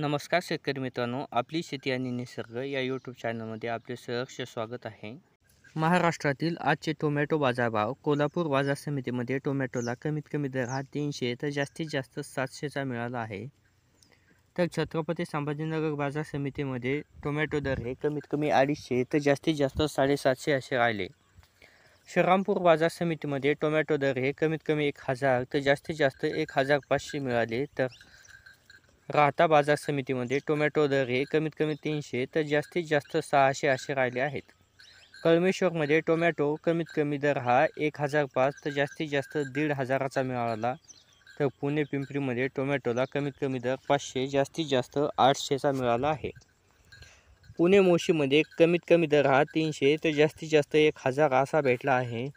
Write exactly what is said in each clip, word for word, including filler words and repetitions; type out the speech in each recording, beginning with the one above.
नमस्कार शेतकरी मित्रांनो, आपली शेती आणि निसर्ग या यूट्यूब चॅनलमध्ये आपले सहर्ष स्वागत आहे। महाराष्ट्रातील आजचे टोमॅटो बाजारभाव। कोल्हापूर बाजार समितीमध्ये टोमॅटोला कमीत कमी दर हा तीनशे तर जास्तीत जास्त सातशेचा मिळाला आहे। तर छत्रपती संभाजीनगर बाजार समितीमध्ये टोमॅटो दर हे कमीत कमी अडीचशे तर जास्तीत जास्त साडेसातशे असे राहिले। श्रीरामपूर बाजार समितीमध्ये टोमॅटो दर हे कमीत कमी एक हजार तर जास्तीत जास्त एक हजार पाचशे मिळाले। तर राहता बाजार समितीमध्ये टोमॅटो दर हे कमीत कमी तीनशे तर जास्तीत जास्त सहाशे असे राहिले आहेत। कळमेश्वरमध्ये टोमॅटो कमीत कमी दर हा एक हजार पाच तर जास्तीत जास्त दीड हजाराचा मिळाला। तर पुणे पिंपरीमध्ये टोमॅटोला कमीत कमी दर पाचशे जास्तीत जास्त आठशेचा मिळाला आहे। पुणे मोशीमध्ये कमीत कमी दर हा तीनशे तर जास्तीत जास्त एक हजार असा भेटला आहे।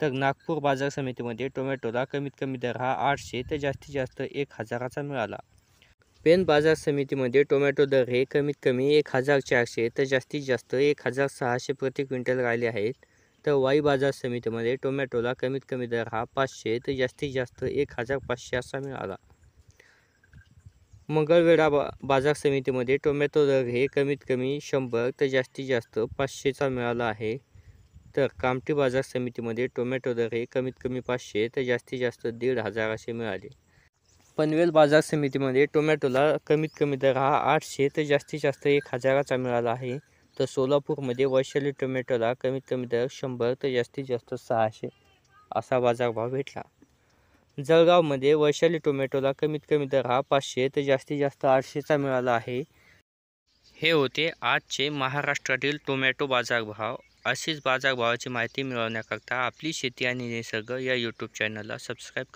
तर नागपूर बाजार समितीमध्ये टोमॅटोला कमीत कमी दर हा आठशे तर जास्तीत जास्त एक हजाराचा मिळाला। पेन बाजार समितीमध्ये टोमॅटो दर हे कमीत कमी एक हजार चारशे तर जास्तीत जास्त एक हजार सहाशे प्रति क्विंटल राहिले आहेत। तर वाई बाजार समितीमध्ये टोमॅटोला कमीत कमी दर हा पाचशे तर जास्तीत जास्त एक हजार पाचशे असा मिळाला। मंगळवेढा बा बाजार समितीमध्ये टोमॅटो दर हे कमीत कमी शंभर तर जास्तीत जास्त पाचशेचा मिळाला आहे। तर कामठी बाजार समितीमध्ये टोमॅटो दर हे कमीत कमी पाचशे तर जास्तीत जास्त दीड हजार असे मिळाले। पनवेल बाजार समितीमध्ये टोमॅटोला कमीत कमी दर हा आठशे तर जास्तीत जास्त एक हजाराचा मिळाला आहे। तर सोलापूरमध्ये वैशाली टोमॅटोला कमीत कमी दर शंभर तर जास्तीत जास्त सहाशे असा बाजारभाव भेटला। जळगावमध्ये वैशाली टोमॅटोला कमीत कमी दर हा पाचशे तर जास्तीत जास्त आठशेचा मिळाला आहे। हे होते आजचे महाराष्ट्रातील टोमॅटो बाजारभाव। अशीच बाजारभावाची माहिती मिळवण्याकरता आपली शेती आणि निसर्ग या यूट्यूब चॅनलला सबस्क्राईब